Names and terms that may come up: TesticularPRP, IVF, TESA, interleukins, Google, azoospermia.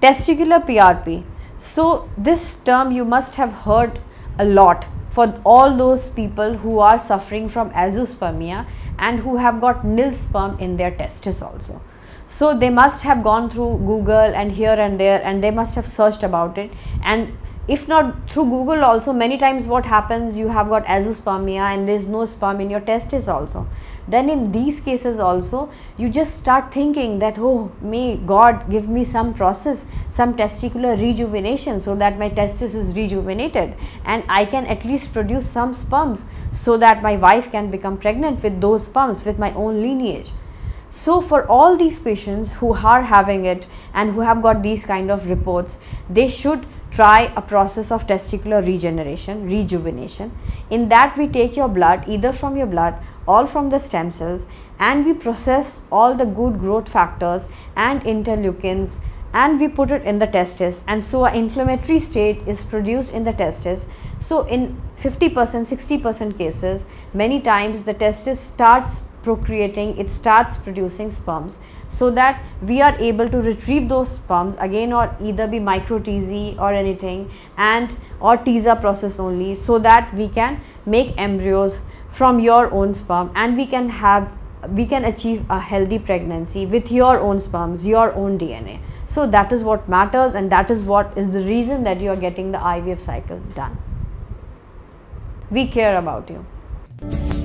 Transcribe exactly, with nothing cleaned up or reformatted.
Testicular P R P. So this term you must have heard a lot for all those people who are suffering from azoospermia and who have got nil sperm in their testes also. So they must have gone through Google and here and there, and they must have searched about it. And if not through Google also, many times what happens, you have got azoospermia and there is no sperm in your testes also. Then in these cases also, you just start thinking that, oh, may God give me some process, some testicular rejuvenation so that my testis is rejuvenated and I can at least produce some sperms so that my wife can become pregnant with those sperms, with my own lineage. So for all these patients who are having it and who have got these kind of reports, they should try a process of testicular regeneration, rejuvenation. In that we take your blood, either from your blood or from the stem cells, and we process all the good growth factors and interleukins, and we put it in the testis, and so an inflammatory state is produced in the testis. So in fifty percent, sixty percent cases, many times the testis starts procreating, it starts producing sperms, so that we are able to retrieve those sperms again, or either be micro T S A or anything, and or T E S A process only, so that we can make embryos from your own sperm, and we can have we can achieve a healthy pregnancy with your own sperms, your own D N A. So that is what matters, and that is what is the reason that you are getting the I V F cycle done. We care about you.